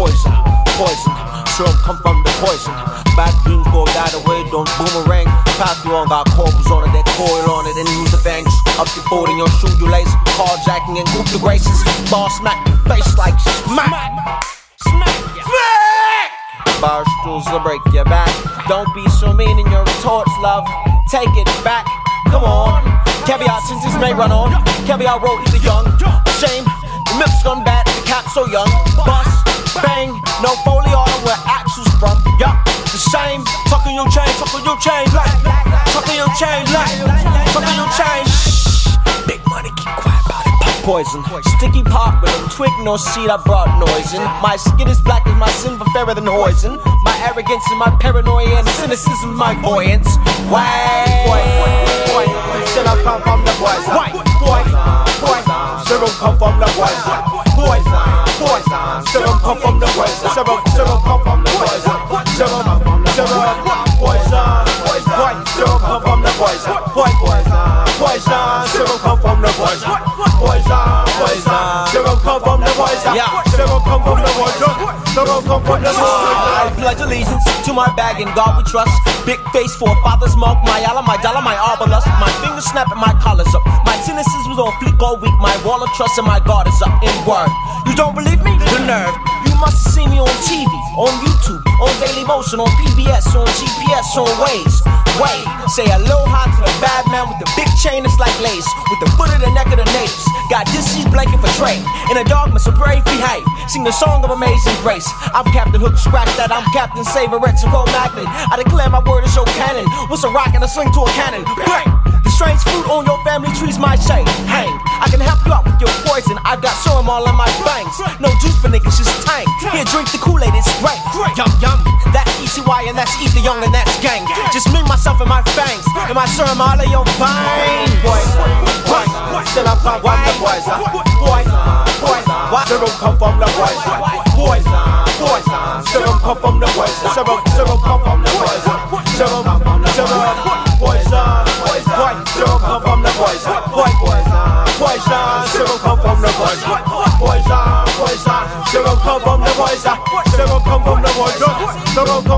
poison, poison. Syrup come from the poison. Bad dreams go that away, don't boomerang. Path you on, got corpus on it, that coil on it, and use the fangs. Up your foot in your shoe, you lace. Carjacking and coop your graces. Ball smack your face like smack. Smack! Bar stools will break your back. Don't be so mean in your retorts, love. Take it back, come on. Caveat sentences may run on. Caveat road is a young shame. The milk's gone bad, the cat's so young. Bust, bang, no foley on where axles from. Yup, the same. Tuck on your chain, tuck on your chain, like. Tuck on your chain, like. Tuck on your chain. Shh, big money, keep quiet about it. Pop poison, sticky pop with a twig, no seed. I brought noise in. My skin is black as my sin, but fairer than poison. My arrogance and my paranoia and cynicism, my buoyance. Why? Syrup come from the poison. Syrup come from the poison. Syrup come from the poison. Syrup come from the poison. Syrup come from the poison. Syrup come from the poison. Syrup come from the poison. Syrup come from the poison. Syrup come from the poison. Syrup come from the poison. I pledge allegiance to my bag and God we trust. Big face for a father's mark. My Allah, my dollar, my arbalest. My fingers snapping, my collars up. My cynicism was on fleek all week. My wall of trust and my guard is up. In word, you don't believe me? The nerve. You must have seen me on TV, on YouTube, on Daily Motion, on PBS, on GPS, on Waze. Wave, say aloha to the bad man with the big chain that's like lace. With the foot of the neck of the natives. Got this, she's blanket for trade. In a dogma, so brave, behave. Sing the song of amazing grace. I'm Captain Hook, scratch that. I'm Captain Saber, Rex and Cole Magnet. I declare my word is your cannon. What's a rock and a sling to a cannon? Bang! The strange fruit on your family tree's my shade. Hang! I can help you out with your poison. I've got soil all in my fangs. No juice for niggas, just tank. Here, drink the Kool-Aid, it's great. Yum, yum. That's ECY and that's Ether Young and that's gang. Just me, myself and my fangs. And my serum all in your veins. Still I'm from the poison. Still come from the poison. Still come from the poison. Still come from the poison. Still come from the poison. Still come from the poison. Still come from the poison. Still come from the poison. Still come from the poison. Still come from the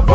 poison.